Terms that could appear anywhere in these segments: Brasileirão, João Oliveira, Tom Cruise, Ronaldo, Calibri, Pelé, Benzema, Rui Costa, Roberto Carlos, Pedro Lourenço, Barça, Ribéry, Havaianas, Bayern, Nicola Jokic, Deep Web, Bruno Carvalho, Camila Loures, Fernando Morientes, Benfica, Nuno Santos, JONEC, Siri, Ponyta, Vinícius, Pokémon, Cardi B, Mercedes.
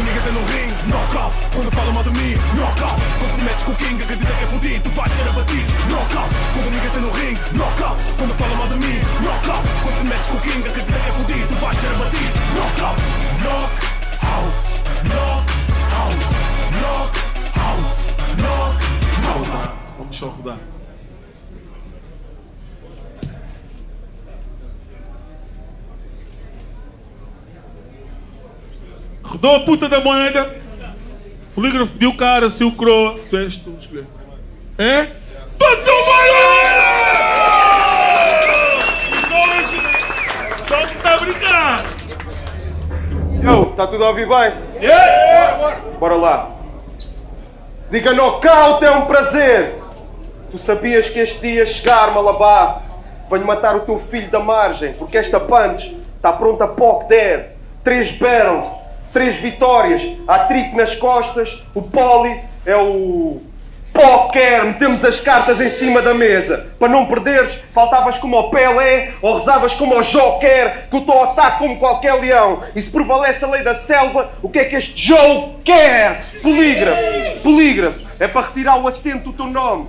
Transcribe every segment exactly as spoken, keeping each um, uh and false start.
o nigga tá no ring, knockout. Quando falam mal de mim, knockout. Quando te metes com o king, acredita que é fudido, tu vais ser abatido, knockout. Quando o nigga tá no ring, knockout. Quando falam mal de mim, knockout. Quando te metes com o king, acredita que é fudido, tu vais ser abatido, knockout. Knock out, knock out, knock out, knock out. Vamos só rodar. Rodou a puta da moeda. O polígrafo pediu cara, se o croa. Tu és tu, escolher. É? Faça o barulho! Os dois! Só que está a brincar! Yo, está tudo a ouvir bem? Yeah! Bora, bora. Bora lá! Liga Knockout, é um prazer! Tu sabias que este dia chegar, Malabar? Venho matar o teu filho da margem, porque esta punch está pronta a P O C der. Três barrels, três vitórias, há trick nas costas, o Poli é o póquer, metemos as cartas em cima da mesa. Para não perderes, faltavas como o Pelé ou rezavas como o Joker, que eu estou a atacar como qualquer leão. E se prevalece a lei da selva, o que é que este Joe quer? Polígrafo, polígrafo, é para retirar o acento do teu nome,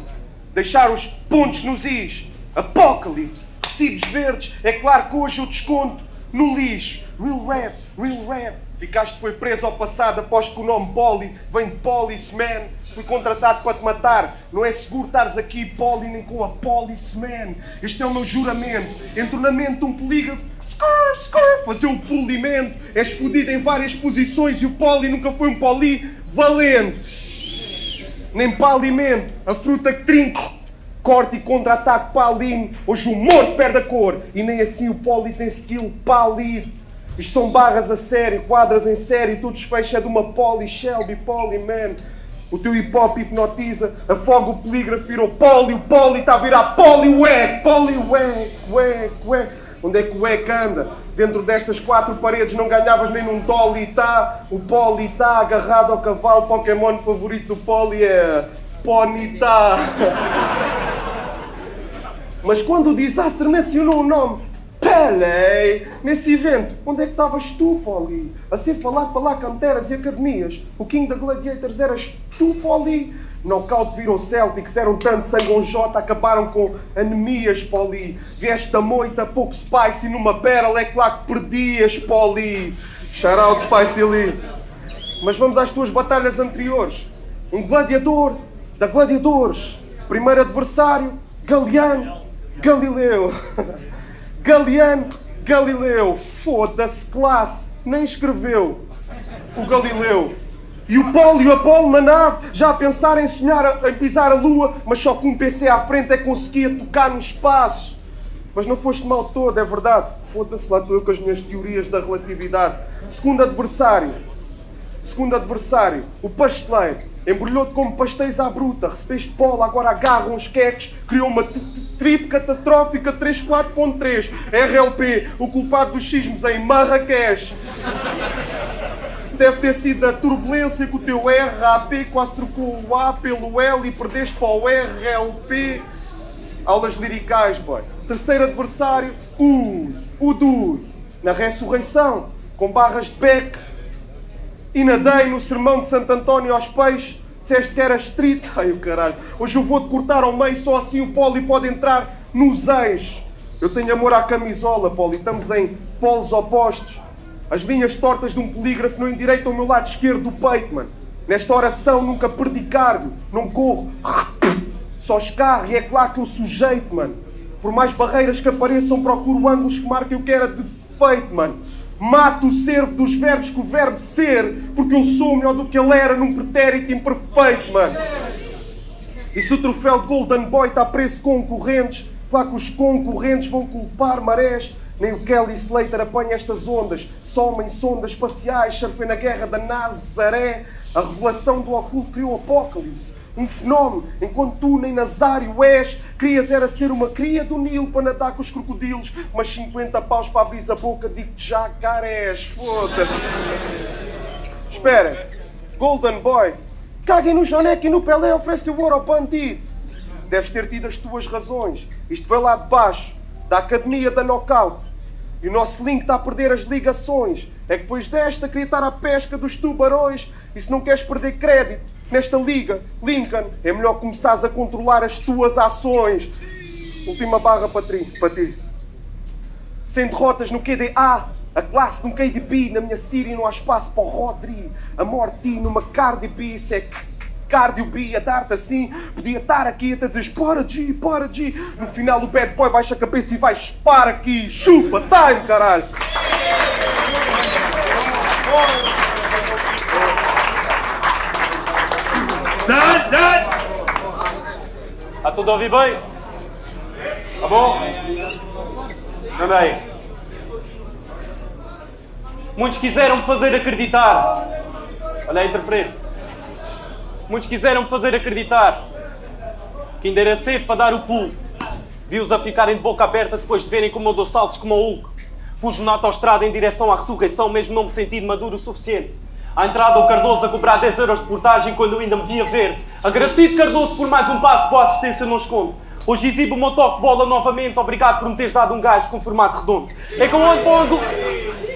deixar os pontos nos is. Apocalipse, recibos verdes, é claro que hoje eu desconto no lixo. Real rap, real rap. Ficaste, foi preso ao passado, aposto que o nome Poli vem de Policeman. Fui contratado para te matar, não é seguro estares aqui, Poli, nem com a Policeman. Este é o meu juramento, entornamento de um polígrafo, skrr, skrr, fazer um polimento. És fodido em várias posições e o Poli nunca foi um poli valente. Nem para alimento, a fruta que trinco. Corte e contra-ataque palino, hoje o morto perde a cor. E nem assim o Poli tem skill pálido. Isto são barras a sério, quadras em série, tudo desfecho é de uma Poli, Shelby, Poli, man. O teu hip-hop hipnotiza, afoga o polígrafo, virou Poli, o Poli está a virar Poli, ué, Poli, ué, ué, ué. Onde é que o ué anda? Dentro destas quatro paredes não ganhavas nem num Dolly, tá? O Poli está agarrado ao cavalo, Pokémon favorito do Poli é... Ponyta. Mas quando o desastre mencionou o nome, Pelé, nesse evento, onde é que estavas tu, Poli? A ser falado para lá canteras e academias. O King da Gladiators eras tu, Poli. Knockout virou Celtics, deram tanto sangue um Jota, acabaram com anemias, Poli. Vieste da moita, pouco spicy numa barrel, é claro que perdias, Poli. Shout out, Spicy Lee. Mas vamos às tuas batalhas anteriores. Um gladiador, da Gladiadores. Primeiro adversário, Galeano, Galileu. Galeano Galileu, foda-se, classe, nem escreveu o Galileu. E o Poli e o Apolo na nave, já a pensar em sonhar, em pisar a lua, mas só com um P C à frente é que conseguia tocar no espaço. Mas não foste mal todo, é verdade. Foda-se, lá estou eu com as minhas teorias da relatividade. Segundo adversário, segundo adversário, o pasteleiro. Embrulhou-te como pastéis à bruta, recebeste bola, agora agarram os queques, criou uma trip catastrófica trinta e quatro ponto três. R L P, o culpado dos sismos em Marrakech. Deve ter sido a turbulência que o teu R A P quase trocou o A pelo L e perdeste para o R L P. Aulas liricais, boy. Terceiro adversário, o, o Dui. Na ressurreição, com barras de beck. E nadei no sermão de Santo António aos peixes. Disseste que era street. Ai, o caralho. Hoje eu vou-te cortar ao meio, só assim o Poli pode entrar nos ex. Eu tenho amor à camisola, Poli. Estamos em polos opostos. As linhas tortas de um polígrafo não endireitam o meu lado esquerdo do peito, mano. Nesta oração nunca perdi cardio. Não corro. Só escarro e é claro que eu sujeito, mano. Por mais barreiras que apareçam, procuro ângulos que marquem o que era defeito, mano. Mato o servo dos verbos que o verbo ser, porque eu sou melhor do que ele era num pretérito imperfeito, mano. E se o troféu de Golden Boy está preso concorrentes, claro que os concorrentes vão culpar marés. Nem o Kelly Slater apanha estas ondas, somem sondas espaciais, surfem na guerra da Nazaré. A revelação do oculto criou o Apocalipse. Um fenómeno, enquanto tu nem Nazário és. Querias era ser uma cria do Nilo para nadar com os crocodilos, mas cinquenta paus para abrir a boca, digo-te já, carés, foda-se. Espera, Golden Boy, caguem no Jonec e no Pelé, oferece o ouro ao bandido. Deves ter tido as tuas razões, isto veio lá de baixo, da academia da Knockout. E o nosso link está a perder as ligações. É que depois desta queria estar à pesca dos tubarões. E se não queres perder crédito nesta liga, Lincoln, é melhor começares a controlar as tuas ações. Última barra para ti, para ti. Sem derrotas no Q D A, a classe de um K D B. Na minha Siri não há espaço para o Rodri. A morte numa Cardi B, isso é Cardio B, a dar-te assim. Podia estar aqui até dizeres para G, para G. No final o bad boy baixa a cabeça e vais para aqui. Chupa, time, caralho. Está tudo a ouvir bem? Tá bom? Anda aí. Muitos quiseram me fazer acreditar. Olha a interferência. Muitos quiseram me fazer acreditar que ainda era cedo para dar o pulo. Vi-os a ficarem de boca aberta depois de verem como eu dou saltos como o Hulk. Pus-me na autoestrada em direção à ressurreição, mesmo não me sentindo maduro o suficiente. À entrada, o Cardoso a cobrar dez euros de portagem quando eu ainda me via verde. Agradecido, Cardoso, por mais um passo, boa assistência, não escondo. Hoje exibo o meu toque de bola novamente, obrigado por me teres dado um gajo com formato redondo. É que eu olho para o ângulo,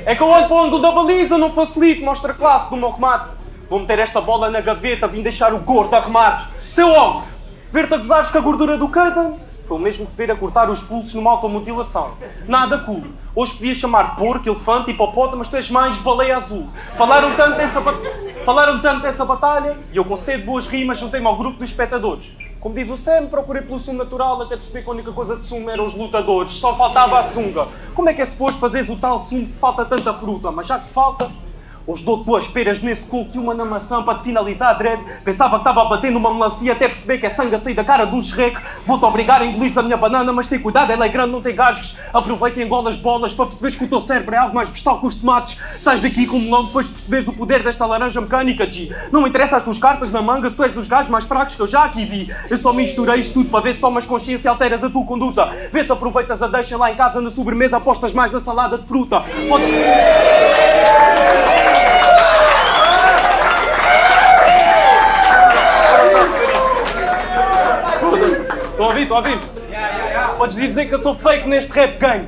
é que eu olho para o ângulo da baliza, não facilito, mostra a classe do meu remate. Vou meter esta bola na gaveta, vim deixar o gordo arremate. Seu homem, ver-te a gozares com a gordura do cano. Foi o mesmo que ver a cortar os pulsos numa automutilação. Nada cool. Hoje podia chamar de porco, elefante, hipopótamo, mas tu és mais baleia azul. Falaram tanto dessa, bat... Falaram tanto dessa batalha e eu concedo boas rimas, juntei-me ao grupo dos espectadores. Como diz o Sam, procurei pelo sumo natural até perceber que a única coisa de sumo eram os lutadores. Só faltava a sunga. Como é que é suposto fazeres o tal sumo se falta tanta fruta? Mas já que falta... Hoje dou duas peras nesse coco e uma na maçã para te finalizar a dread. Pensava que estava batendo uma melancia até perceber que é sangue a sair da cara de um Shrek. Vou-te obrigar a engolir a minha banana, mas tem cuidado, ela é grande, não tem gasgos. Aproveita e engola as bolas para perceberes que o teu cérebro é algo mais vegetal que os tomates. Sais daqui com um melão depois de perceberes o poder desta laranja mecânica, G. Não me interessa as tuas cartas na manga, se tu és dos gajos mais fracos que eu já aqui vi. Eu só misturei isto tudo para ver se tomas consciência e alteras a tua conduta. Vê se aproveitas a deixa lá em casa na sobremesa, apostas mais na salada de fruta. Podes... Estão a ouvir? Estão a ouvir? Yeah, yeah, yeah. Podes dizer que eu sou fake neste rap game.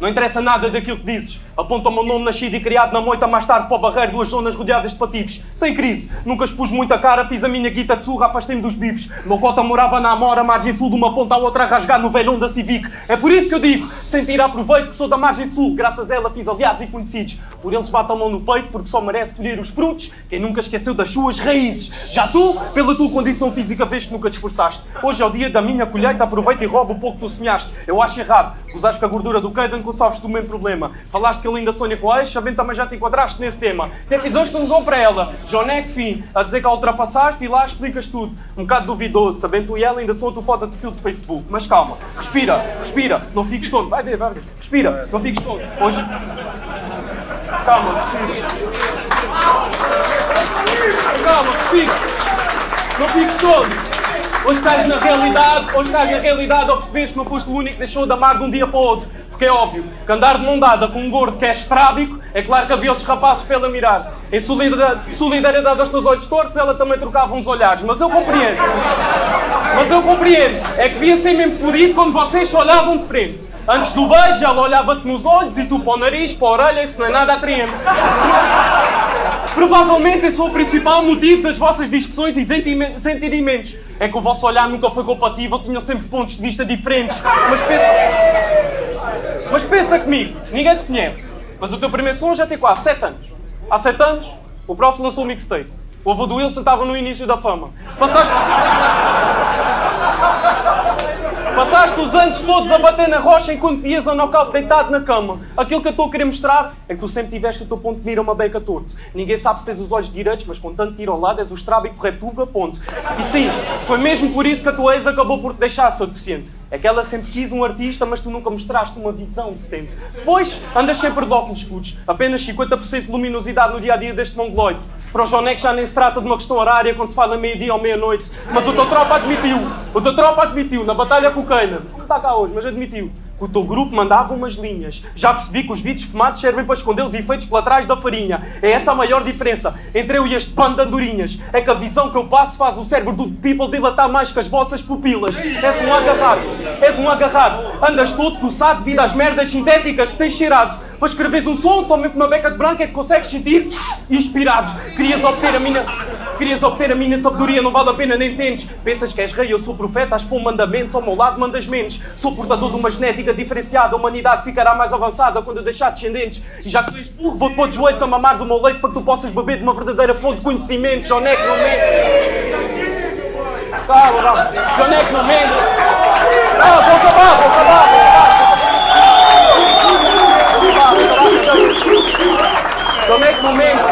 Não interessa nada daquilo que dizes. Aponta o meu nome, nascido e criado na moita, mais tarde para o barreiro, duas zonas rodeadas de patifes. Sem crise, nunca expus muita cara, fiz a minha guita de surra, afastei-me dos bifes. Meu cota morava na Amora, margem sul, de uma ponta à outra a rasgar no velhão da Civic. É por isso que eu digo, sem tirar proveito, que sou da margem sul. Graças a ela fiz aliados e conhecidos. Por eles bato a mão no peito, porque só merece colher os frutos quem nunca esqueceu das suas raízes. Já tu, pela tua condição física, vês que nunca te esforçaste. Hoje é o dia da minha colheita, aproveita e rouba o pouco que tu semeaste. Eu acho errado, usaste com a gordura do Caden, que salves do mesmo problema. Falaste que ele ainda sonha com a ex, sabendo também já te enquadraste nesse tema. Até fiz hoje um para ela, JONEC, fim, a dizer que a ultrapassaste e lá explicas tudo. Um bocado duvidoso, sabendo tu e ela ainda sou a tua foto de perfil do Facebook. Mas calma, respira, respira, não fiques tonto. Vai ver, vai ver. Respira, não fiques tonto. Hoje... Calma, respira. Calma, respira. Não fiques tonto. Hoje estás na realidade, hoje estás na realidade ao perceberes que não foste o único que deixou de amar de um dia para o outro. Porque é óbvio que andar de mão dada com um gordo que é estrábico, é claro que havia outros rapazes para ela mirar. Em solidariedade aos teus olhos tortos, ela também trocava uns olhares. Mas eu compreendo. Mas eu compreendo. É que devia ser mesmo fodido quando vocês olhavam de frente. Antes do beijo, ela olhava-te nos olhos e tu para o nariz, para a orelha, isso não é nada atraente. Provavelmente esse foi o principal motivo das vossas discussões e sentimentos. É que o vosso olhar nunca foi compatível, tinham sempre pontos de vista diferentes. Mas pensa... Mas pensa comigo, ninguém te conhece, mas o teu primeiro som já tem quase sete anos. Há sete anos, o Prof lançou o mixtape. O avô do Wilson estava no início da fama. Passaste... Passaste os anos todos a bater na rocha enquanto vias ao knockout deitado na cama. Aquilo que eu estou a querer mostrar é que tu sempre tiveste o teu ponto de mira uma beca torto. Ninguém sabe se tens os olhos direitos, mas com tanto tiro ao lado és o estrábico retuga, ponto. E sim, foi mesmo por isso que a tua ex acabou por te deixar seu deficiente. É que ela sempre quis um artista, mas tu nunca mostraste uma visão decente. Depois, andas sempre de óculos escuros. Apenas cinquenta por cento de luminosidade no dia-a-dia deste mongoloide. Para o Jonec já nem se trata de uma questão horária quando se fala meio-dia ou meia-noite. Mas o teu tropa admitiu, o teu tropa admitiu, na batalha com o Keiner, não está cá hoje, mas admitiu, que o teu grupo mandava umas linhas. Já percebi que os vídeos fumados servem para esconder os efeitos colaterais da farinha. É essa a maior diferença entre eu e este bando de andorinhas. É que a visão que eu passo faz o cérebro do people dilatar mais que as vossas pupilas. És um agarrado, és um agarrado. Andas todo coçado devido às merdas sintéticas que tens cheirado. Mas escreves um som, somente uma beca de branca é que consegues sentir inspirado. Querias obter a minha... Querias obter a minha sabedoria, não vale a pena, nem tentes. Pensas que és rei, eu sou profeta, as pôr mandamentos, ao meu lado mandas menos. Sou portador de uma genética diferenciada, a humanidade ficará mais avançada quando eu deixar descendentes. E já que tu és burro, vou-te pôr dos leitos a mamares o meu leite para que tu possas beber de uma verdadeira fonte de conhecimento. JONEC não mente. Calma, calma. JONEC não mente. Ah, vou acabar, vou acabar, vou acabar. JONEC não mente.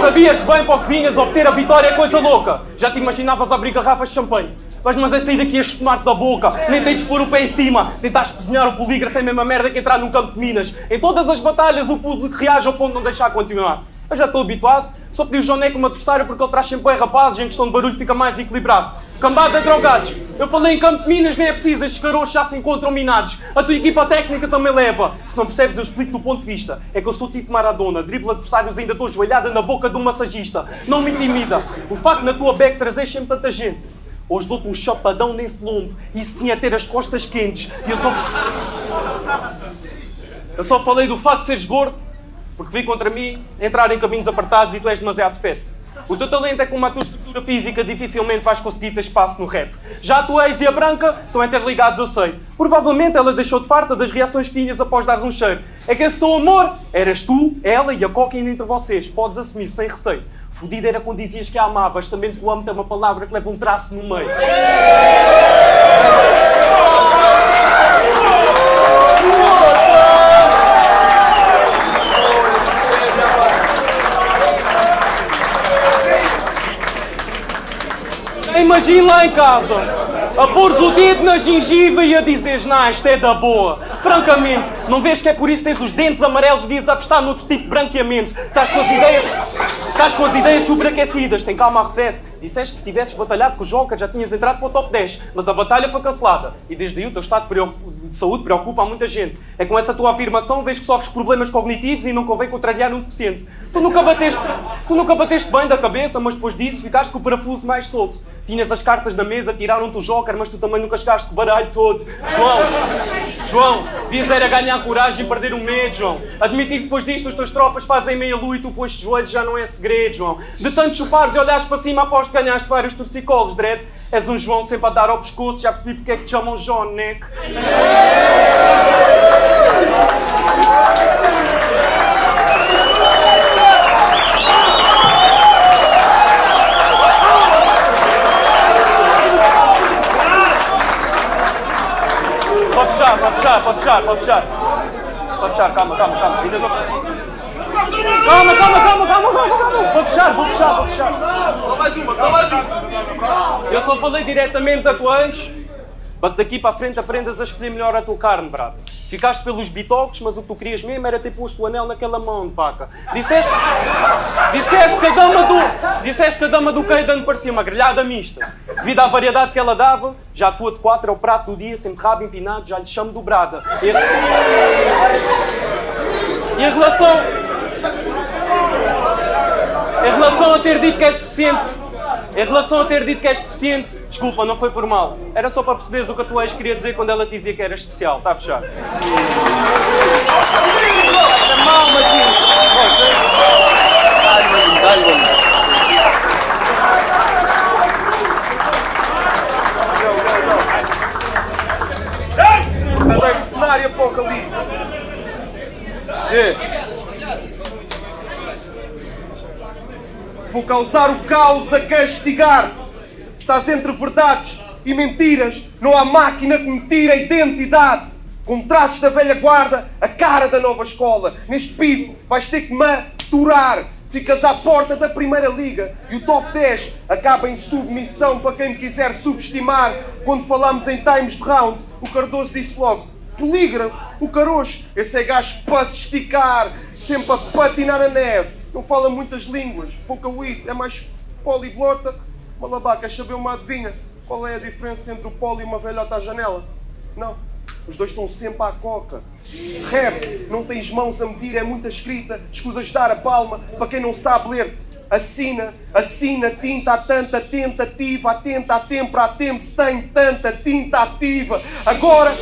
Sabias bem para o que vinhas, obter a vitória é coisa louca. Já te imaginavas abrir garrafas de champanhe. Mas, mas é sair daqui a espumar-te da boca, nem tens de pôr o pé em cima. Tentaste desenhar o polígrafo é a mesma merda que entrar num campo de minas. Em todas as batalhas o público reage ao ponto de não deixar continuar. Eu já estou habituado, só pedi o JONEC como adversário porque ele traz sempre bem rapazes e em questão de barulho fica mais equilibrado. Cambada de drogados, eu falei em campo de minas, nem é preciso, estes caroços já se encontram minados. A tua equipa técnica também leva. Se não percebes eu explico do ponto de vista. É que eu sou tipo Maradona, dribla adversários e ainda estou joelhada na boca de um massagista. Não me intimida, o facto na tua beca trazer sempre tanta gente. Hoje dou-te um chapadão nesse lombo, isso sim é ter as costas quentes. E eu só... Eu só falei do facto de seres gordo, porque vi contra mim entrar em caminhos apartados e tu és demasiado feto. O teu talento é que uma tua estrutura física dificilmente vais conseguir ter espaço no rap. Já a tua ex e a branca estão interligados, eu sei. Provavelmente ela deixou-te farta das reações que tinhas após dares um cheiro. É que esse teu amor eras tu, ela e a coca ainda entre vocês. Podes assumir sem receio. Fodido era quando dizias que a amavas, sabendo que o amo é uma palavra que leva um traço no meio. Imagina lá em casa, a pôres o dedo na gengiva e a dizeres, não, isto é da boa. Francamente, não vês que é por isso que tens os dentes amarelos e devias apostar noutro tipo de branqueamento. Estás com as ideias, estás com as ideias superaquecidas, tem calma, arrefece. Disseste que se tivesses batalhado com o Joker já tinhas entrado para o top dez, mas a batalha foi cancelada. E desde aí o teu estado de saúde preocupa a muita gente. É com essa tua afirmação vês que sofres problemas cognitivos e não convém contrariar um deficiente. Tu nunca bateste, tu nunca bateste bem da cabeça, mas depois disso ficaste com o parafuso mais solto. Tinhas as cartas na mesa, tiraram-te o Joker, mas tu também nunca chegaste com o baralho todo. João, João, devias era ganhar coragem e perder o medo, João. Admitir que depois disto as tuas tropas fazem meia-lua e tu pões de joelhos já não é segredo, João. De tanto chupares e olhares para cima após que ganhaste vários torcicolos, dread. És um João sempre a dar ao pescoço, já percebi porque é que te chamam JONEC. Pode fechar, pode fechar, pode fechar, pode fechar. Pode fechar, calma, calma, calma. Ainda não... Calma, calma, calma, calma, calma, calma. Vou fechar, vou fechar, vou fechar. Só mais uma, só mais uma. Eu só falei diretamente da tua ex. Mas daqui para a frente aprendas a escolher melhor a tua carne, brada. Ficaste pelos bitoques, mas o que tu querias mesmo era ter posto o anel naquela mão de vaca. Disseste... Disseste que a dama do... Disseste que a dama do Keidan parecia uma grelhada mista. Devido à variedade que ela dava, já a tua de quatro é o prato do dia, sempre rabo empinado, já lhe chamo dobrada. E a... E a relação... Em relação a ter dito que és deficiente... Em relação a ter dito que és deficiente... Desculpa, não foi por mal. Era só para perceberes o que a tua ex queria dizer quando ela dizia que era especial. Está a fechar. Era mal, Matinho. Dá-lhe, dá-lhe. Cenário apocalipse. É. Vou causar o caos a castigar. Estás entre verdades e mentiras. Não há máquina que me tire a identidade. Com traços da velha guarda, a cara da nova escola. Neste pivo vais ter que maturar. Ficas à porta da primeira liga e o top dez acaba em submissão para quem me quiser subestimar. Quando falamos em times de round, o Cardoso disse logo, polígrafo, o caroxo, esse é gajo para se esticar, sempre a patinar na neve, não fala muitas línguas, pouca weed, é mais poliglota. Malabar, queres saber uma adivinha? Qual é a diferença entre o poli e uma velhota à janela? Não. os dois estão sempre à coca. Rap, não tens mãos a medir, é muita escrita, escusas dar a palma, para quem não sabe ler, assina, assina, tinta há tanta tentativa, atenta há tempo, há tempo se tem tanta tinta ativa. Agora...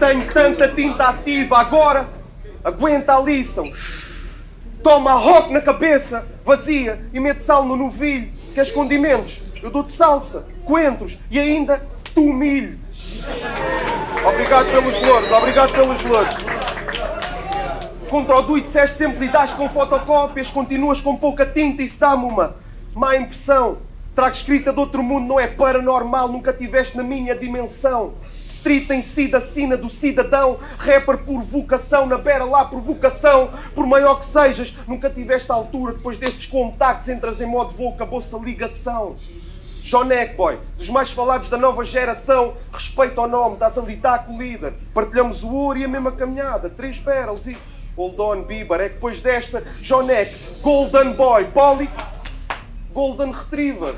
Tenho tanta tinta ativa, agora aguenta a lição. Toma a rock na cabeça, vazia, e mete sal no novilho. Queres condimentos? Eu dou-te salsa, coentros e ainda tu milho. Obrigado pelos flores, obrigado pelos flores. Contra o Dui disseste sempre lidas com fotocópias, continuas com pouca tinta e se dá-me uma má impressão. Trago escrita de outro mundo, não é paranormal, nunca tiveste na minha dimensão. Street em si da sina do cidadão, rapper por vocação, na beira lá por vocação. Por maior que sejas, nunca tiveste a altura. Depois destes contactos, entras em modo voo, acabou-se a ligação. JONEC, boy, dos mais falados da nova geração. Respeito ao nome, estás a lidar com o líder. Partilhamos o ouro e a mesma caminhada. Três barrels e... Hold on, Bieber, é que depois desta, JONEC, Golden Boy, Poly... Golden Retriever.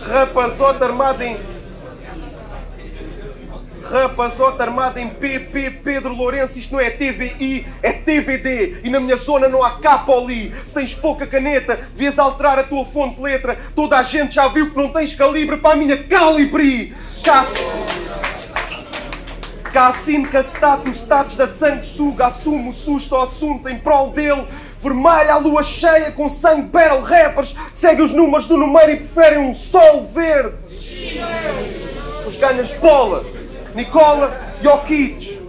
Rapazota armada em... Rapazota armada em P P Pedro Lourenço, isto não é T V I, é T V D. E na minha zona não há Capoli. Se tens pouca caneta, devias alterar a tua fonte de letra. Toda a gente já viu que não tens calibre para a minha Calibri. Cassim Castato, o status da sanguessuga. Assumo o susto ao assunto em prol dele. Vermelha à lua cheia com sangue barrel rappers. Seguem os números do número e preferem um sol verde. Os ganhas bola. Nicola Jokic,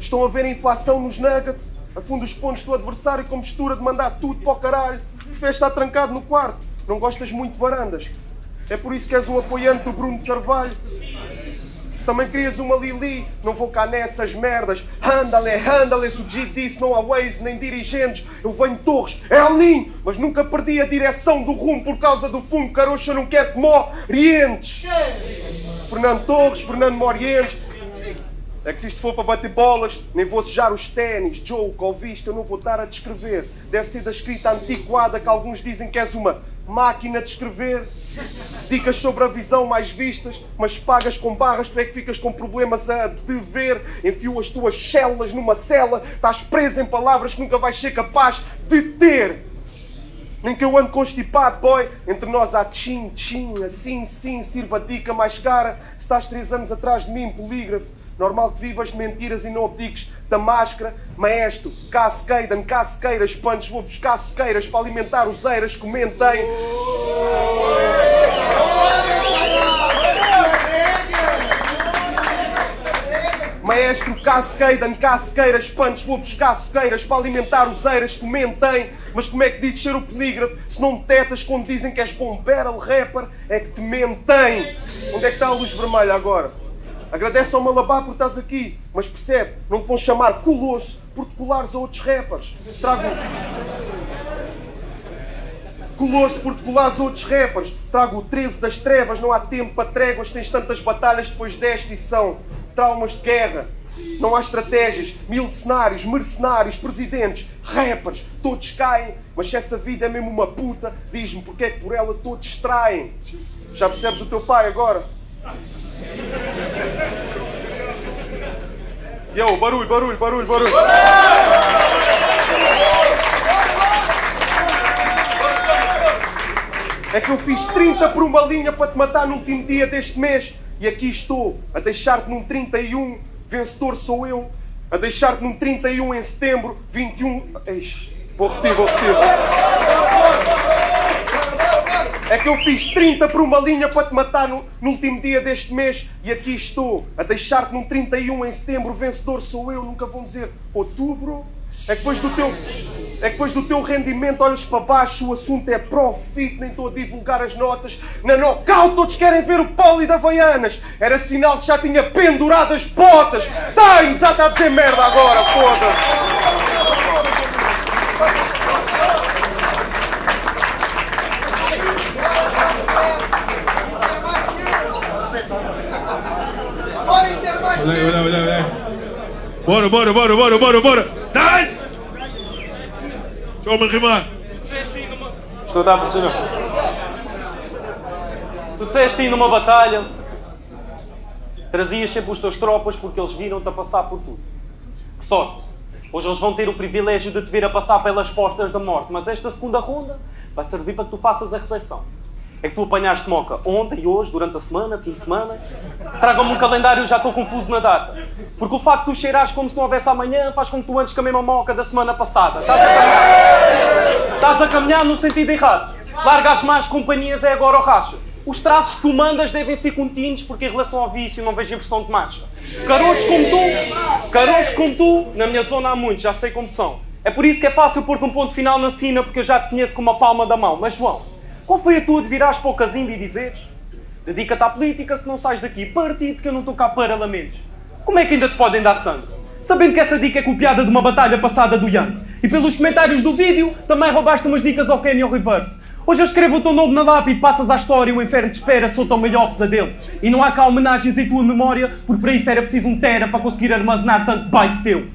estão a ver a inflação nos nuggets, afunda os pontos do adversário com mistura de mandar tudo para o caralho, o fez está trancado no quarto, não gostas muito de varandas, é por isso que és um apoiante do Bruno Carvalho, também querias uma Lili, não vou cá nessas merdas, handle, handle, se o G disse, não há Waze nem dirigentes, eu venho de Torres, é o Ninho, mas nunca perdi a direção do rumo por causa do fumo, carocha não quer que morrientes, Fernando Torres, Fernando Morientes. É que se isto for para bater bolas, nem vou sujar os ténis, joke ou visto, eu não vou estar a descrever. Deve ser da escrita antiquada que alguns dizem que és uma máquina de escrever. Dicas sobre a visão mais vistas, mas pagas com barras, tu é que ficas com problemas a dever. Enfio as tuas células numa cela, estás preso em palavras que nunca vais ser capaz de ter. Nem que eu ando constipado, boy. Entre nós há tchim, tchim, assim, sim, sirva dica mais cara. Se estás três anos atrás de mim, polígrafo, normal que vivas de mentiras e não abdiques da máscara. Maestro, casqueiram, casqueiras, panos, vou buscar sequeiras para alimentar os eiras, comentem. Maestro, casqueiram, casqueiras, panos, vou buscar sequeiras para alimentar os eiras, comentem. Mas como é que dizes ser o polígrafo se não detectas quando dizem que és bom barrel rapper? É que te mentem. Onde é que está a luz vermelha agora? Agradece ao Malabar por estás aqui, mas percebe, não te vão chamar Colosso por te colares a outros rappers. Trago... Colosso por te colares a outros rappers. Trago o trevo das trevas, não há tempo para tréguas, tens tantas batalhas depois desta e são traumas de guerra. Não há estratégias, mil cenários, mercenários, presidentes, rappers, todos caem, mas se essa vida é mesmo uma puta, diz-me porque é que por ela todos traem. Já percebes o teu pai agora? Yo, barulho, barulho, barulho, barulho. É que eu fiz trinta por uma linha para te matar no último dia deste mês. E aqui estou, a deixar-te num trinta e um, vencedor sou eu. A deixar-te num trinta e um em setembro, vinte e um... Eish, vou repetir, vou repetir. É que eu fiz trinta por uma linha para te matar no, no último dia deste mês e aqui estou, a deixar-te num trinta e um em setembro, o vencedor sou eu, nunca vão dizer outubro. É que depois do teu, é que depois do teu rendimento olhas para baixo, o assunto é profit, nem estou a divulgar as notas. Na Knockout todos querem ver o Poli da Havaianas, era sinal que já tinha pendurado as botas. Time, já está a dizer merda agora, foda-se. Olha, olha, olha, olha. Bora, bora, bora, bora, bora, bora. Dai! Deixa eu me rimar. Isto não está a funcionar. Tu disseste aí numa batalha, trazias sempre os teus tropas porque eles viram-te a passar por tudo. Que sorte! Hoje eles vão ter o privilégio de te ver a passar pelas portas da morte, mas esta segunda ronda vai servir para que tu faças a reflexão. É que tu apanhaste moca ontem e hoje, durante a semana, fim de semana. Traga-me um calendário, eu já estou confuso na data. Porque o facto de tu cheirares como se não houvesse amanhã faz com que tu andes com a mesma moca da semana passada. Estás a caminhar, Estás a caminhar no sentido errado. Larga as más companhias, é agora ou racha. Os traços que tu mandas devem ser contínuos, porque em relação ao vício não vejo inversão de marcha. Caroços como tu, caroços como tu, na minha zona há muitos, já sei como são. É por isso que é fácil pôr-te um ponto final na sina, porque eu já te conheço com uma palma da mão. Mas João, qual foi a tua de virares para o casimbo e dizeres? Dedica-te à política, se não sais daqui, partido que eu não estou cá para lamentos. Como é que ainda te podem dar sangue? Sabendo que essa dica é copiada de uma batalha passada do Yang. E pelos comentários do vídeo, também roubaste umas dicas ao Canyon Reverse. Hoje eu escrevo o teu nome na lápide, passas à história, o inferno te espera, sou tão melhor pesadelo. E não há cá homenagens em tua memória, porque para isso era preciso um tera para conseguir armazenar tanto baile teu.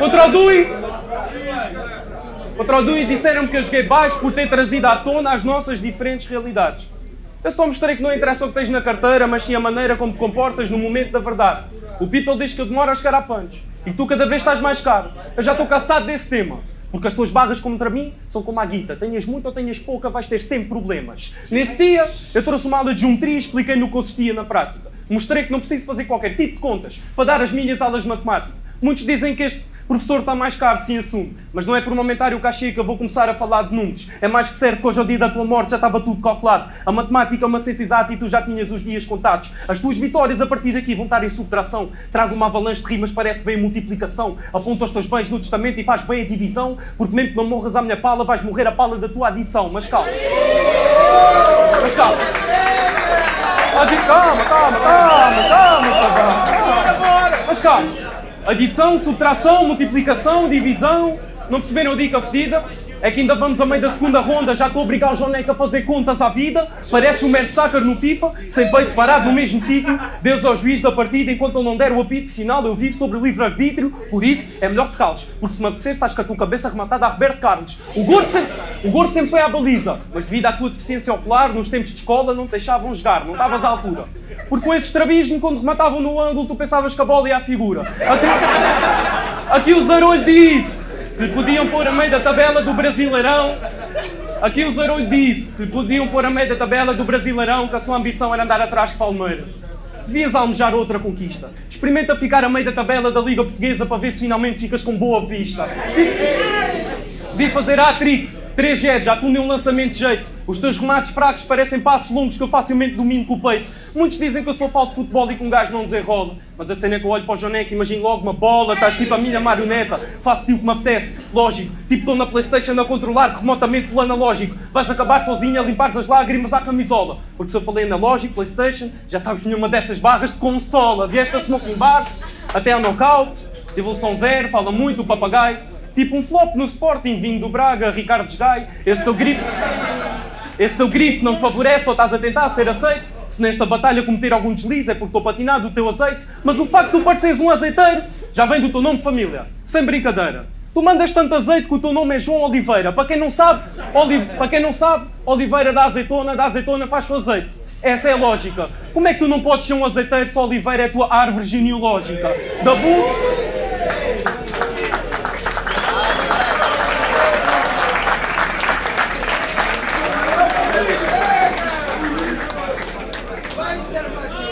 Contra o Dui! Contra o Dui disseram-me que eu joguei baixo por ter trazido à tona as nossas diferentes realidades. Eu só mostrei que não interessa o que tens na carteira, mas sim a maneira como te comportas no momento da verdade. O people diz que eu demoro a chegar a punch. E tu cada vez estás mais caro. Eu já estou cansado desse tema. Porque as tuas barras contra mim são como a guita. Tenhas muito ou tenhas pouca, vais ter sempre problemas. Nesse dia, eu trouxe uma aula de geometria e expliquei-lhe o que consistia na prática. Mostrei que não preciso fazer qualquer tipo de contas para dar as minhas aulas de matemática. Muitos dizem que este professor está mais caro, sim, assumo. Mas não é por aumentar o cachê que eu vou começar a falar de números. É mais que certo que hoje ao dia da tua morte já estava tudo calculado. A matemática é uma ciência exata e tu já tinhas os dias contados. As tuas vitórias a partir daqui vão estar em subtração. Trago uma avalanche de rimas, parece bem a multiplicação. Aponta os teus bens no testamento e faz bem a divisão. Porque mesmo que não morras à minha pala, vais morrer à pala da tua adição. Mas calma. Mas calma. Calma, calma, calma, calma, calma. Mas calma. Adição, subtração, multiplicação, divisão. Não perceberam a dica pedida? É que ainda vamos a meio da segunda ronda, já estou a obrigar o JONEC a fazer contas à vida. Parece um merda sacro no FIFA, sem bem separado no mesmo sítio. Deus é o juiz da partida, enquanto ele não der o apito final, eu vivo sobre o livre-arbítrio. Por isso, é melhor que cales, porque se me apetecer, estás com a tua cabeça arrematada a Roberto Carlos. O gordo, sempre, o gordo sempre foi à baliza, mas devido à tua deficiência ocular, nos tempos de escola não te deixavam jogar, não estavas à altura. Porque com esse estrabismo, quando rematavam no ângulo, tu pensavas que a bola ia à figura. Aqui, aqui o zarolho disse que podiam pôr a meio da tabela do Brasileirão. Aqui o Zarolho disse que podiam pôr a meio da tabela do Brasileirão, que a sua ambição era andar atrás de Palmeiras. Devias almejar outra conquista. Experimenta ficar a meio da tabela da Liga Portuguesa para ver se finalmente ficas com boa vista. Devia fazer hat-trick, três G, já tu nem um lançamento de jeito. Os teus remates fracos parecem passos longos que eu facilmente domino com o peito. Muitos dizem que eu sou falta de futebol e que um gajo não desenrola. Mas a cena é que eu olho para o Jonec e imagino logo uma bola, estás tipo a minha marioneta, faço tipo que me apetece, lógico, tipo estou na Playstation a controlar remotamente pelo analógico, vais acabar sozinho a limpar as lágrimas à camisola, porque se eu falei analógico, Playstation, já sabes que nenhuma destas barras te consola, vieste a smoking bar, até ao knockout, evolução zero, fala muito o papagaio, tipo um flop no Sporting, vindo do Braga, Ricardo Gaio, esse teu grito... Esse teu grifo não te favorece ou estás a tentar ser aceite? Se nesta batalha cometer algum deslize é porque estou patinado do teu azeite, mas o facto de tu pareceres um azeiteiro já vem do teu nome de família. Sem brincadeira. Tu mandas tanto azeite que o teu nome é João Oliveira. Para quem não sabe, Oli... Para quem não sabe Oliveira dá azeitona, dá azeitona, faz o azeite. Essa é a lógica. Como é que tu não podes ser um azeiteiro se Oliveira é a tua árvore genealógica? Da Bu...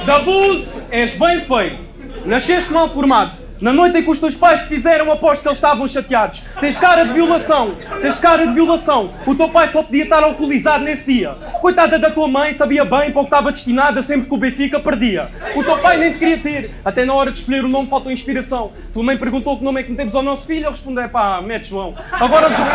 Dabuso, és bem feio. Nasceste mal formado. Na noite em que os teus pais te fizeram, aposto que eles estavam chateados. Tens cara de violação. Tens cara de violação. O teu pai só podia estar alcoolizado nesse dia. Coitada da tua mãe, sabia bem para o que estava destinada sempre que o Benfica perdia. O teu pai nem te queria ter. Até na hora de escolher o nome faltou inspiração. Tua mãe perguntou que nome é que metemos ao nosso filho. Eu respondi, é pá, mete João. Agora o João,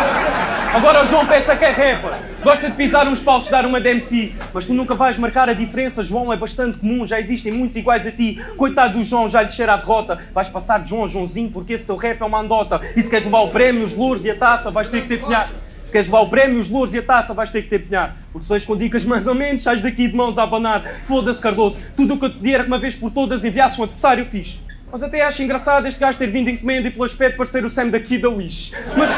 agora o João pensa que é rapper. Gosta de pisar uns palcos, dar uma D M C. Mas tu nunca vais marcar a diferença, João. É bastante comum, já existem muitos iguais a ti. Coitado do João, já lhe cheira a derrota. Vais passar de João a Joãozinho porque esse teu rap é uma andota. E se queres levar o prémio, os louros e a taça, vais ter que ter pinhar. Se queres levar o prémio, os louros e a taça, vais ter que ter pinhar. Porque se és com dicas mais ou menos, sais daqui de mãos a abanar. Foda-se, Cardoso. Tudo o que eu te pedi era que uma vez por todas enviasses um adversário fixe. Mas até acho engraçado este gajo ter vindo em encomenda e pelo aspecto parecer o Sam daqui da Wish. Mas...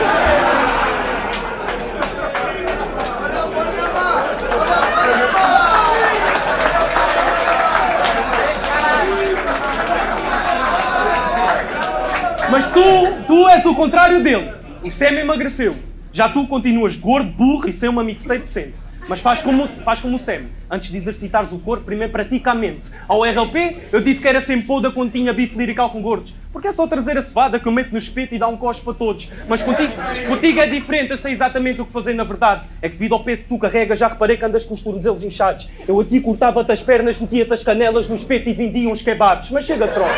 Mas tu, tu és o contrário dele. O Sam emagreceu. Já tu continuas gordo, burro e sem uma mixtape decente. Mas faz como, faz como o Sam. Antes de exercitares o corpo, primeiro pratica a mente. Ao R L P, eu disse que era sem poda quando tinha bife lirical com gordos. Porque é só trazer a cevada que eu meto no espeto e dá um cospe para todos. Mas contigo, contigo é diferente, eu sei exatamente o que fazer na verdade. É que devido ao peso que tu carregas, já reparei que andas com os tornozelos inchados. Eu aqui cortava-te as pernas, metia-te as canelas no espeto e vendia uns kebabs. Mas chega troça,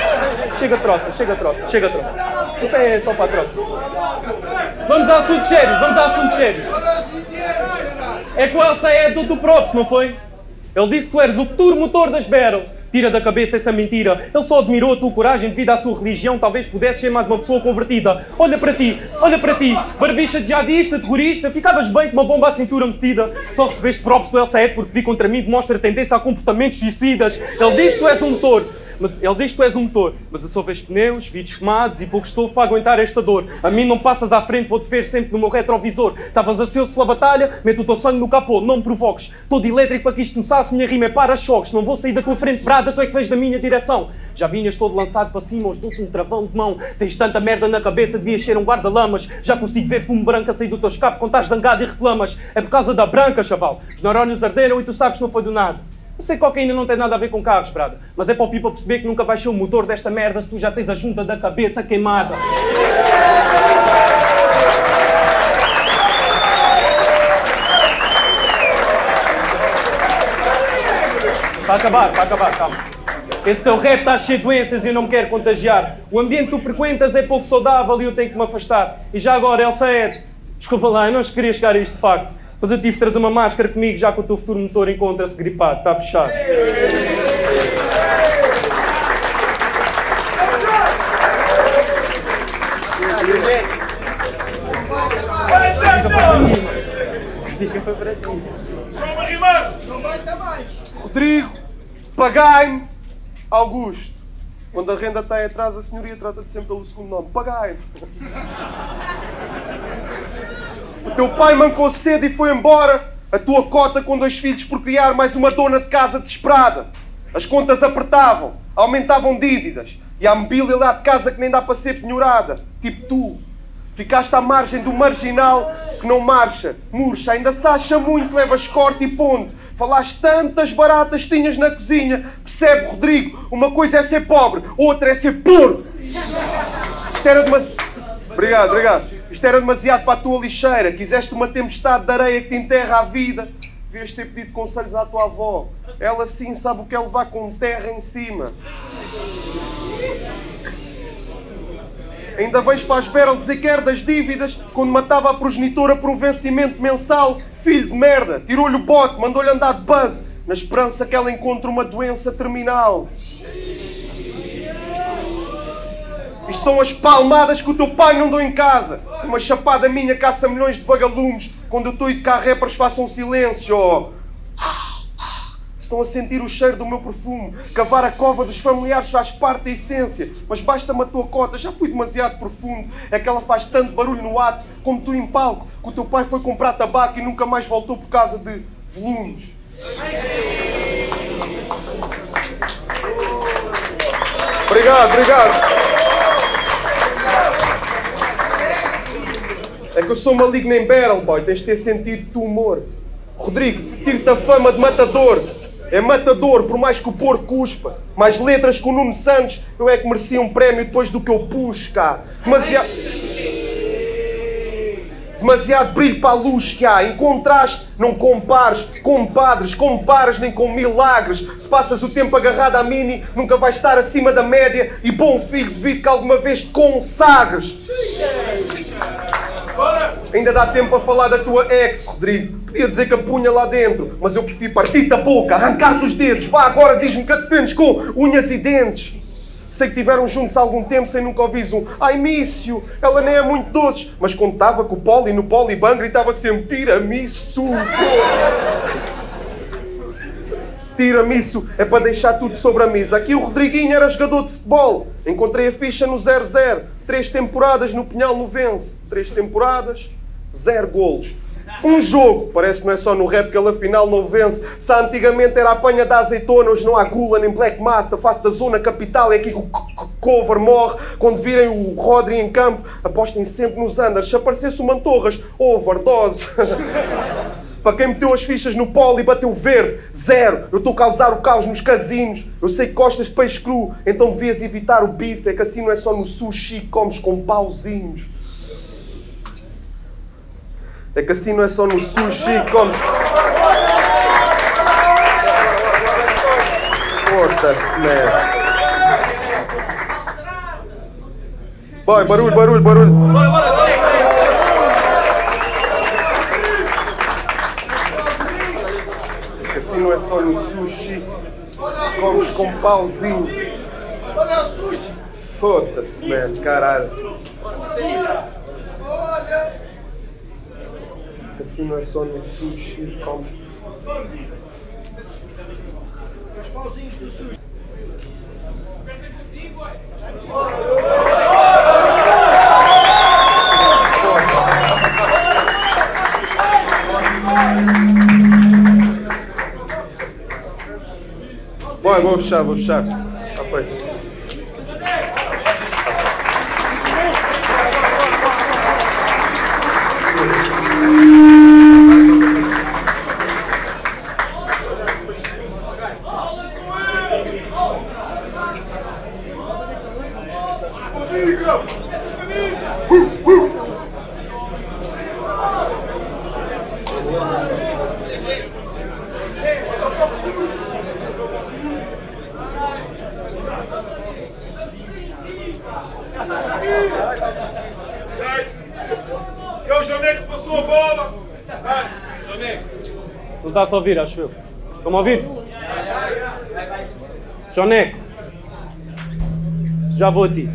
chega troça, chega troça, chega troça. Isso é só para a troça. Vamos a assuntos sérios, vamos a assuntos sérios. É que o Elsa é do tu próprio, não foi? Ele disse que tu eras o futuro motor das Battles. Tira da cabeça essa mentira. Ele só admirou a tua coragem devido à sua religião. Talvez pudesse ser mais uma pessoa convertida. Olha para ti, olha para ti. Barbicha de jihadista, terrorista. Ficavas bem com uma bomba à cintura metida. Só recebeste props do L C E porque vi contra mim demonstra tendência a comportamentos suicidas. Ele diz que tu és um motor. Mas ele diz que tu és um motor. Mas eu só vejo pneus, vidros fumados e pouco estofo para aguentar esta dor. A mim não passas à frente, vou-te ver sempre no meu retrovisor. Estavas ansioso pela batalha, meto o teu sangue no capô, não me provoques. Todo elétrico para que isto começasse, minha rima é para-choques. Não vou sair da tua frente para tu é que vens na minha direção. Já vinhas todo lançado para cima, os dou um travão de mão. Tens tanta merda na cabeça, devias ser um guarda-lamas. Já consigo ver fumo branco a sair do teu escape quando estás zangado e reclamas. É por causa da branca, chaval. Os neurónios arderam e tu sabes que não foi do nada. Eu sei que cocaína não tem nada a ver com carros, Prada. Mas é para o people perceber que nunca vais ser o motor desta merda se tu já tens a junta da cabeça queimada. Para acabar, para acabar, calma. Esse teu rap está cheio de doenças e eu não me quero contagiar. O ambiente que tu frequentas é pouco saudável e eu tenho que me afastar. E já agora, El Saed, desculpa lá, eu não queria chegar a isto de facto, mas eu tive de trazer uma máscara comigo já que o teu futuro motor encontra-se gripado. Está fechado. Fica para ti. Chama rimar! Não vai estar mais! Rodrigo, pagai-me! Augusto, quando a renda está em atraso, a senhoria trata-te sempre pelo segundo nome. Pagai-me. O teu pai mancou cedo e foi embora. A tua cota com dois filhos por criar mais uma dona de casa desesperada. As contas apertavam, aumentavam dívidas. E a mobília lá de casa que nem dá para ser penhorada. Tipo tu. Ficaste à margem do marginal que não marcha, murcha. Ainda se acha muito, levas corte e ponte. Falaste tantas baratas tinhas na cozinha. Percebe, Rodrigo? Uma coisa é ser pobre, outra é ser puro. Isto era demasiado... Obrigado, obrigado. Isto era demasiado para a tua lixeira. Quiseste uma tempestade de areia que te enterra a vida. Devias ter pedido conselhos à tua avó. Ela sim sabe o que é levar com terra em cima. Ainda vens para a espera dizer que herdas dívidas quando matava a progenitora por um vencimento mensal. Filho de merda, tirou-lhe o bote, mandou-lhe andar de base, na esperança que ela encontre uma doença terminal. Isto são as palmadas que o teu pai não deu em casa. Uma chapada minha caça milhões de vagalumes, quando eu estou e de cá rappers façam silêncio. Oh. Estão a sentir o cheiro do meu perfume. Cavar a cova dos familiares faz parte da essência, mas basta-me a tua cota, já fui demasiado profundo. É que ela faz tanto barulho no ato, como tu em palco, que o teu pai foi comprar tabaco e nunca mais voltou por causa de volumes. Obrigado, obrigado. É que eu sou maligno em Battle, boy. Tens de ter sentido do teu humor. Rodrigo, tiro-te a fama de matador. É matador, por mais que o porco cuspa. Mais letras que o Nuno Santos, eu é que merecia um prémio depois do que eu pus, cá. Demasiado... Demasiado brilho para a luz que há. Em contraste, não compares com padres, comparas nem com milagres. Se passas o tempo agarrado à mini, nunca vais estar acima da média. E bom filho, devido que alguma vez te consagres. Ainda dá tempo a falar da tua ex, Rodrigo. Podia dizer que a punha lá dentro, mas eu prefiro partir-te a boca, arrancar-te os dedos. Vá agora, diz-me que a defendes com unhas e dentes. Sei que tiveram juntos há algum tempo sem nunca ouvires um "ai, mício", ela nem é muito doce, mas quando estava com o Poli no Poliban gritava sempre "tira-me isso". Tira-me isso é para deixar tudo sobre a mesa. Aqui o Rodriguinho era jogador de futebol. Encontrei a ficha no zero zero. Três temporadas no Pinhal Novense. Três temporadas, zero golos. Um jogo. Parece que não é só no rap que ele afinal não vence. Se antigamente era a apanha da azeitona, hoje não há gula nem black master. Face da zona capital é aqui... cover, morre. Quando virem o Rodri em campo, apostem sempre nos unders. Se aparecesse o Mantorras, overdose. Para quem meteu as fichas no poli e bateu verde, zero. Eu estou a causar o caos nos casinos. Eu sei que gostas de peixe cru, então devias evitar o bife. É que assim não é só no sushi que comes com pauzinhos. É que assim não é só no sushi que comes... Corta-se, merda. Vai, barulho, barulho, barulho. Bora, bora, bora. Assim não é só no sushi. Comes com pauzinho. Olha o sushi. Foda-se, man, caralho. Assim não é só no sushi. Comes. Os pauzinhos do sushi. Bom, vou fechar, vou fechar. Ah, foi. É o JONEC que passou a bola! Vai, JONEC! Não está-se a ouvir, acho eu. Estão-me a ouvir? JONEC! Já vou a ti.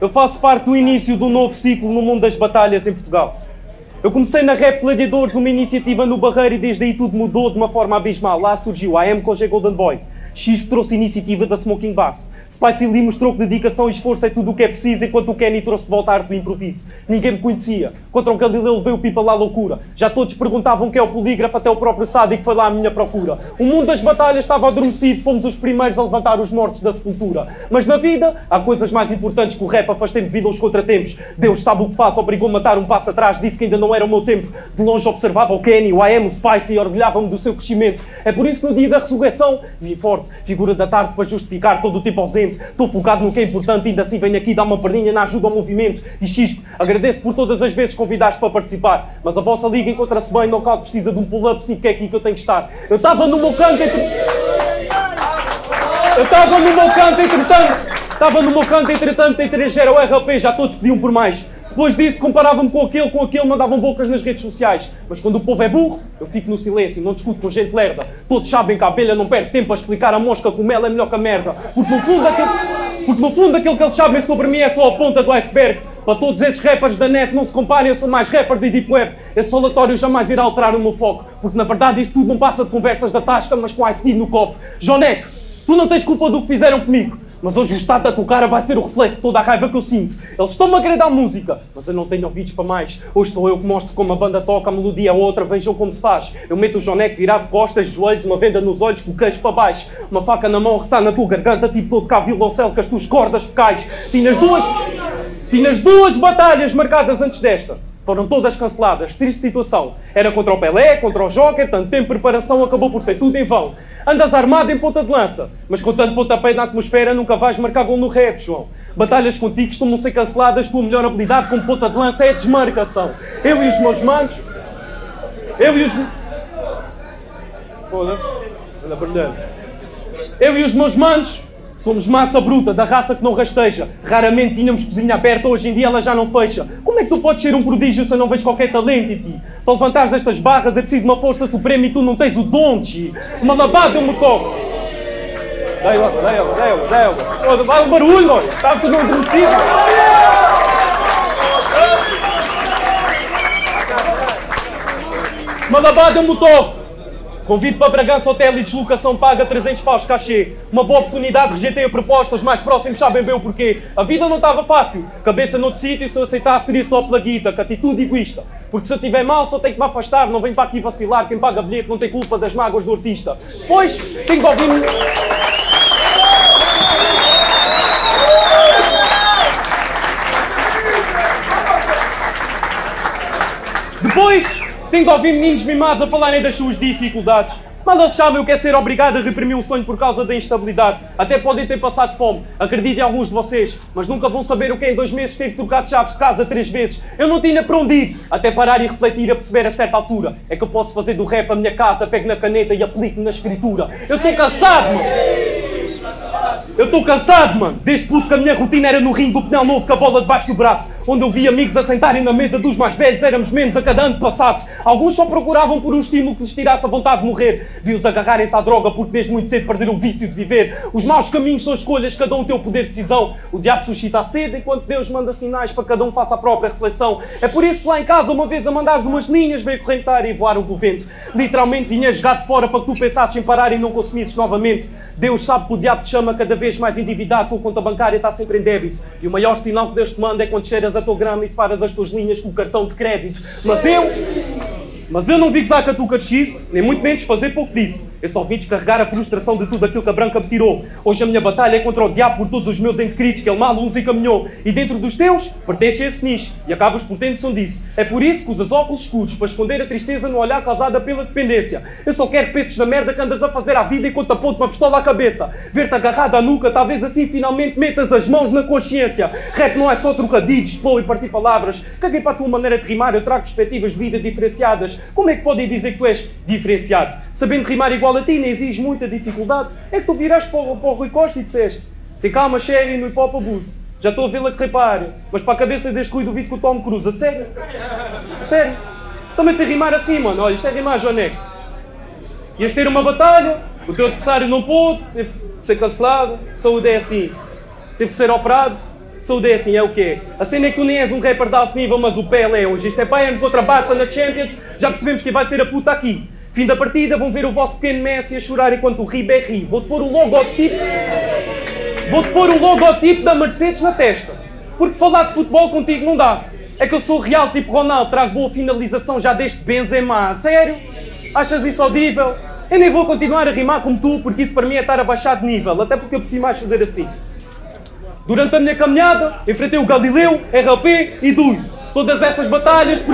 Eu faço parte do início de um novo ciclo no mundo das batalhas em Portugal. Eu comecei na Rap Gladiadores, uma iniciativa no Barreiro, e desde aí tudo mudou de uma forma abismal. Lá surgiu a M J Golden Boy. X trouxe a iniciativa da Smoking Bars. Spicy Lee mostrou que dedicação e esforço é tudo o que é preciso, enquanto o Kenny trouxe de volta a arte do improviso. Ninguém me conhecia. Contra o Galileu levei o Pipa lá à loucura. Já todos perguntavam quem é o polígrafo, até o próprio Sádico foi lá à minha procura. O mundo das batalhas estava adormecido, fomos os primeiros a levantar os mortos da sepultura. Mas na vida, há coisas mais importantes que o rap afastei devido aos contratempos. Deus sabe o que faz, obrigou-me a dar um passo atrás, disse que ainda não era o meu tempo. De longe observava o Kenny, o A M, o Spicy e orgulhava-me do seu crescimento. É por isso que no dia da ressurreição, vi forte, figura da tarde para justificar todo o tipo ausente. Estou focado no que é importante, ainda assim venho aqui dar uma perninha na ajuda ao movimento. E Xisco, agradeço por todas as vezes convidaste para participar, mas a vossa liga encontra-se bem, não caso precisa de um pull-up, sim, que é aqui que eu tenho que estar. Eu estava no meu canto, entre... Eu estava no meu canto, entretanto, estava no meu canto, entretanto, em três zero R L P, já todos pediam por mais. Depois disso, comparava-me com aquele, com aquele, mandavam bocas nas redes sociais. Mas quando o povo é burro, eu fico no silêncio, não discuto com gente lerda. Todos sabem que a abelha não perde tempo a explicar a mosca como ela é melhor que a merda. Porque no fundo, aquele, porque no fundo aquilo que eles sabem sobre mim é só a ponta do iceberg. Para todos esses rappers da net, não se comparem, eu sou mais rapper de Deep Web. Esse falatório jamais irá alterar o meu foco. Porque na verdade isso tudo não passa de conversas da tasca, mas com Ice-T no copo. JONEC, tu não tens culpa do que fizeram comigo. Mas hoje o estado da cara vai ser o reflexo de toda a raiva que eu sinto. Eles estão-me a querer dar música, mas eu não tenho ouvidos para mais. Hoje sou eu que mostro como a banda toca, a melodia é outra, vejam como se faz. Eu meto o JONEC virado de costas, joelhos, uma venda nos olhos, com o queixo para baixo. Uma faca na mão, ressar na tua garganta, tipo todo cá violoncelo com as tuas cordas focais. Tinhas duas... Tinhas duas batalhas marcadas antes desta. Foram todas canceladas, triste situação. Era contra o Pelé, contra o Joker, tanto tempo de preparação acabou por ser tudo em vão. Andas armado em ponta de lança, mas com tanto pontapé na atmosfera nunca vais marcar gol no rap, João. Batalhas contigo costumam ser canceladas, tua melhor habilidade como ponta de lança é a desmarcação. Eu e os meus manos... Eu e os... Foda-se. Anda brilhando. Eu e os meus manos... Somos massa bruta, da raça que não rasteja. Raramente tínhamos cozinha aberta, hoje em dia ela já não fecha. Como é que tu podes ser um prodígio se não vês qualquer talento em ti? Para levantares estas barras é preciso uma força suprema e tu não tens o dom, chi. Uma lavada eu me toco. Dá ela, dá ela, dá ela, dá ela. Vai o barulho, olha. Está tudo não adormecido. Uma lavada eu me toco. Convido para Bragança, hotel e deslocação paga, trezentos paus cachê. Uma boa oportunidade, rejeitei a proposta, os mais próximos sabem bem o porquê. A vida não estava fácil, cabeça noutro sítio, se eu aceitasse seria só pela guita, que atitude egoísta. Porque se eu estiver mal, só tenho que me afastar, não venho para aqui vacilar, quem paga bilhete não tem culpa das mágoas do artista. Pois, tenho que ouvir... Tenho de ouvir meninos mimados a falarem das suas dificuldades. Mas eles sabem o que é ser obrigado a reprimir um sonho por causa da instabilidade. Até podem ter passado fome, acreditem alguns de vocês, mas nunca vão saber o que é em dois meses ter trocado chaves de casa três vezes. Eu não tinha para onde ir, até parar e refletir a perceber a certa altura. É que eu posso fazer do rap a minha casa, pego na caneta e aplico-me na escritura. Eu estou cansado, mano! Eu estou cansado, mano! Desde puto que a minha rotina era no ringue do Penal Novo com a bola debaixo do braço, onde eu via amigos a sentarem na mesa dos mais velhos, éramos menos a cada ano que passasse. Alguns só procuravam por um estímulo que lhes tirasse a vontade de morrer. Vi-os agarrarem-se à droga porque desde muito cedo perderam o vício de viver. Os maus caminhos são escolhas, cada um tem o poder de decisão. O diabo suscita a sede enquanto Deus manda sinais para cada um faça a própria reflexão. É por isso que lá em casa, uma vez a mandares umas linhas, veio correntar e voaram do vento. Literalmente vinha jogado fora para que tu pensasses em parar e não consumisses novamente. Deus sabe que o diabo te chama cada vez mais endividado, com a conta bancária está sempre em débito. E o maior sinal que Deus te manda é quando cheiras a tua grama e separas as tuas linhas com o cartão de crédito. Mas eu... Mas eu não vim gozar com a tua catechice, nem muito menos fazer pouco disso. Eu só vim descarregar a frustração de tudo aquilo que a branca me tirou. Hoje a minha batalha é contra o diabo por todos os meus encritos que ele mal uns encaminhou. E dentro dos teus, pertence a esse nicho e acabas por ter noção disso. É por isso que usas óculos escuros para esconder a tristeza no olhar causada pela dependência. Eu só quero que penses na merda que andas a fazer à vida enquanto aponto uma pistola à cabeça. Ver-te agarrado à nuca, talvez assim finalmente metas as mãos na consciência. Rap não é só trocadilhos, flow e partir palavras. Caguei para a tua maneira de rimar, eu trago perspectivas de vida diferenciadas. Como é que podem dizer que tu és diferenciado? Sabendo rimar igual a ti, nem exige muita dificuldade. É que tu viraste para o, para o Rui Costa e disseste: tem calma, Sherry, no hip-hop abuso. Já estou a vê-la que repare, mas para a cabeça deste Rui duvido que o Tom Cruise. A sério? A sério? Também sei rimar assim, mano. Olha, isto é rimar, Jonec. Ias ter uma batalha, o teu adversário não pôde, teve de ser cancelado, saúde é assim. Teve de ser operado, saúde é assim, é o quê? A cena é que tu nem és um rapper de alto nível, mas o Pelé é hoje. Isto é Bayern contra Barça na Champions. Já percebemos que vai ser a puta aqui. Fim da partida, vão ver o vosso pequeno Messi a chorar enquanto o Ribéry. Vou-te pôr o logotipo... Vou-te pôr o logotipo da Mercedes na testa. Porque falar de futebol contigo não dá. É que eu sou real tipo Ronaldo, trago boa finalização já deste Benzema. Sério? Achas isso audível? Eu nem vou continuar a rimar como tu, porque isso para mim é estar a baixar de nível. Até porque eu prefiro mais fazer assim. Durante a minha caminhada, enfrentei o Galileu, R L P e Duio. Todas essas batalhas...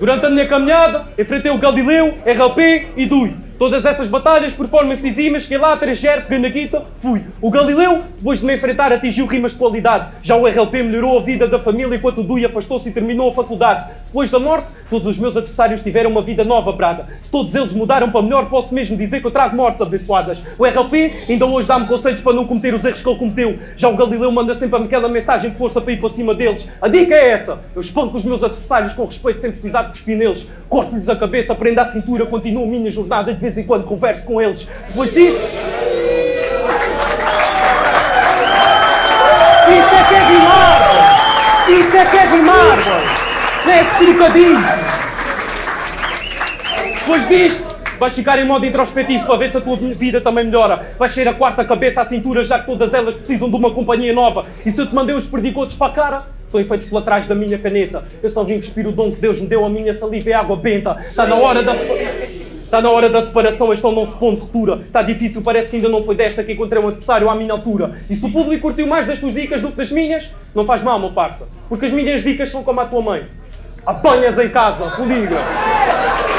Durante a minha caminhada, enfrentei o Galileu, R L P e Dui. Todas essas batalhas, performance eximas, que lá, três zero, peguei na quinta, fui. O Galileu, depois de me enfrentar, atingiu rimas de qualidade. Já o R L P melhorou a vida da família, enquanto o Dui afastou-se e terminou a faculdade. Depois da morte, todos os meus adversários tiveram uma vida nova, Braga. Se todos eles mudaram para melhor, posso mesmo dizer que eu trago mortes abençoadas. O R L P ainda hoje dá-me conselhos para não cometer os erros que ele cometeu. Já o Galileu manda sempre aquela mensagem de força para ir para cima deles. A dica é essa. Eu espanco os meus adversários com respeito, sem precisar de cuspir neles. Corto-lhes a cabeça, prendo a cintura, continuo a minha jornada de vez em quando converso com eles. Depois disto... Isso é que é rimar! Isso é que é rimar! Não é esse trocadinho! Depois disto... Vais ficar em modo introspectivo para ver se a tua vida também melhora. Vais ser a quarta cabeça à cintura, já que todas elas precisam de uma companhia nova. E se eu te mandei os perdigotos para a cara, são efeitos pela trás da minha caneta. Eu só vim cuspir o dom que Deus me deu, a minha saliva e água benta. Está na hora da... Está na hora da separação, este é o nosso ponto de ruptura. Está difícil, parece que ainda não foi desta que encontrei um adversário à minha altura. E se o público curtiu mais das tuas dicas do que das minhas, não faz mal, meu parça. Porque as minhas dicas são como a tua mãe. Apanhas em casa, polígrafo.